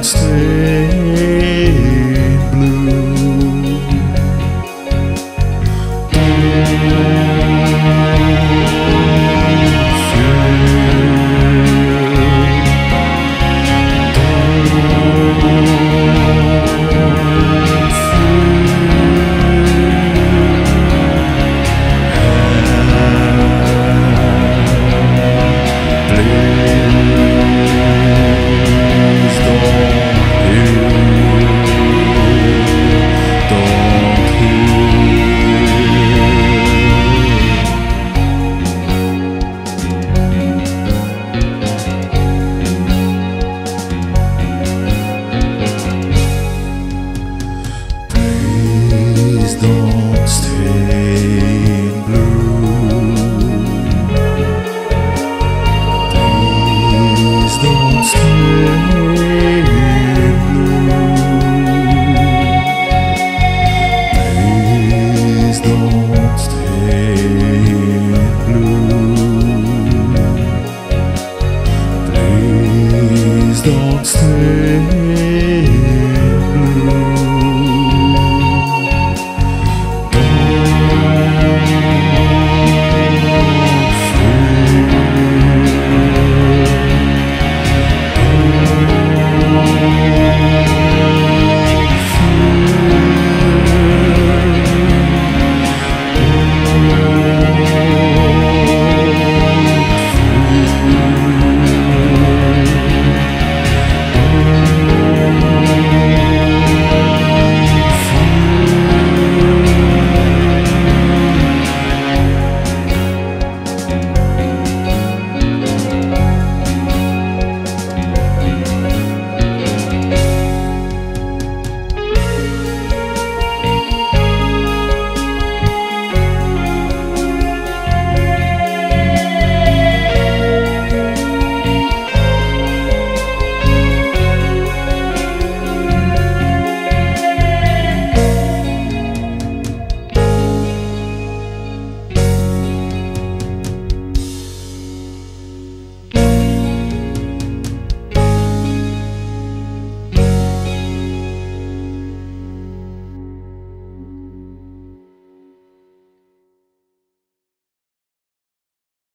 Don't stay.